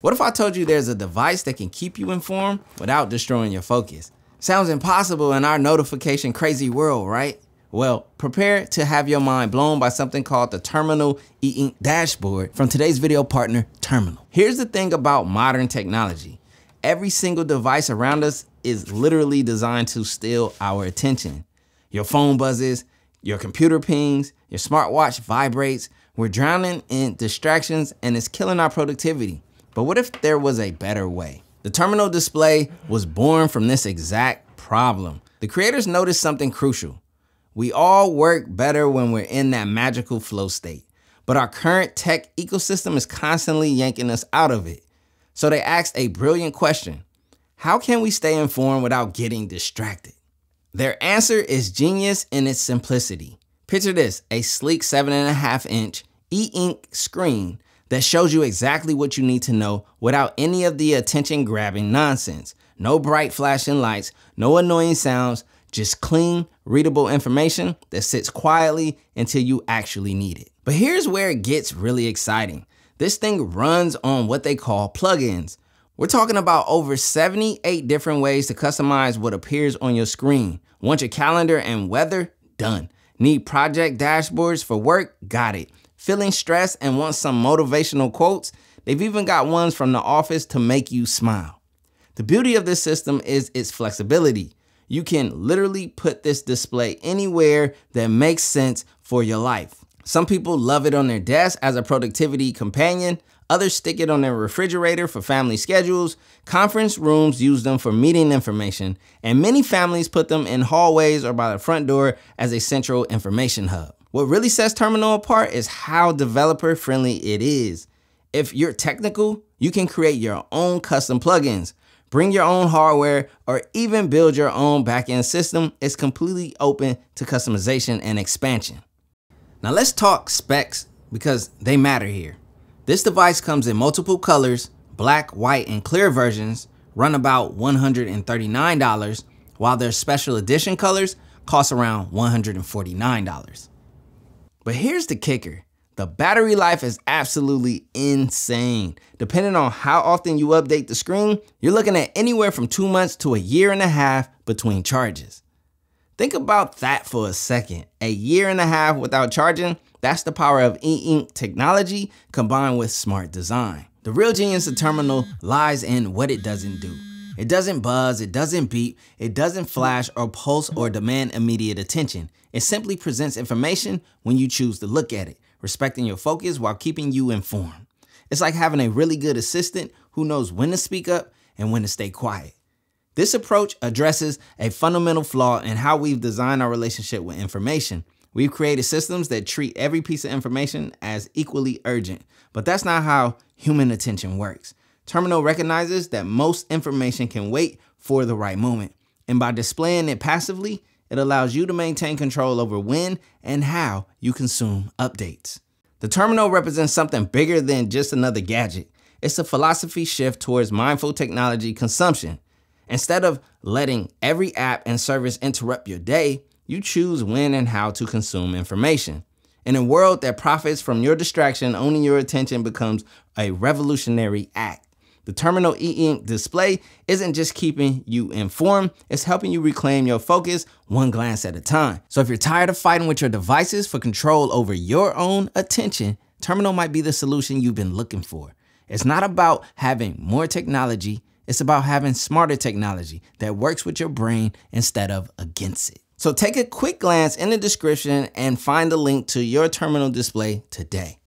What if I told you there's a device that can keep you informed without destroying your focus? Sounds impossible in our notification crazy world, right? Well, prepare to have your mind blown by something called the TRMNL E-Ink Dashboard from today's video partner, TRMNL. Here's the thing about modern technology. Every single device around us is literally designed to steal our attention. Your phone buzzes, your computer pings, your smartwatch vibrates. We're drowning in distractions and it's killing our productivity. But what if there was a better way? The TRMNL display was born from this exact problem. The creators noticed something crucial. We all work better when we're in that magical flow state, but our current tech ecosystem is constantly yanking us out of it. So they asked a brilliant question. How can we stay informed without getting distracted? Their answer is genius in its simplicity. Picture this, a sleek 7.5-inch e-ink screen that shows you exactly what you need to know without any of the attention-grabbing nonsense. No bright flashing lights, no annoying sounds, just clean, readable information that sits quietly until you actually need it. But here's where it gets really exciting. This thing runs on what they call plugins. We're talking about over 78 different ways to customize what appears on your screen. Want your calendar and weather? Done. Need project dashboards for work? Got it. Feeling stressed and want some motivational quotes? They've even got ones from The Office to make you smile. The beauty of this system is its flexibility. You can literally put this display anywhere that makes sense for your life. Some people love it on their desk as a productivity companion. Others stick it on their refrigerator for family schedules. Conference rooms use them for meeting information. And many families put them in hallways or by the front door as a central information hub. What really sets TRMNL apart is how developer-friendly it is. If you're technical, you can create your own custom plugins, bring your own hardware, or even build your own backend system. It's completely open to customization and expansion. Now let's talk specs because they matter here. This device comes in multiple colors, black, white, and clear versions, run about $139, while their special edition colors cost around $149. But here's the kicker. The battery life is absolutely insane. Depending on how often you update the screen, you're looking at anywhere from 2 months to a year and a half between charges. Think about that for a second. A year and a half without charging, that's the power of e-ink technology combined with smart design. The real genius of TRMNL lies in what it doesn't do. It doesn't buzz, it doesn't beep, it doesn't flash or pulse or demand immediate attention. It simply presents information when you choose to look at it, respecting your focus while keeping you informed. It's like having a really good assistant who knows when to speak up and when to stay quiet. This approach addresses a fundamental flaw in how we've designed our relationship with information. We've created systems that treat every piece of information as equally urgent, but that's not how human attention works. TRMNL recognizes that most information can wait for the right moment, and by displaying it passively, it allows you to maintain control over when and how you consume updates. The TRMNL represents something bigger than just another gadget. It's a philosophy shift towards mindful technology consumption. Instead of letting every app and service interrupt your day, you choose when and how to consume information. In a world that profits from your distraction, owning your attention becomes a revolutionary act. The TRMNL E-Ink display isn't just keeping you informed, it's helping you reclaim your focus one glance at a time. So if you're tired of fighting with your devices for control over your own attention, TRMNL might be the solution you've been looking for. It's not about having more technology, it's about having smarter technology that works with your brain instead of against it. So take a quick glance in the description and find the link to your TRMNL display today.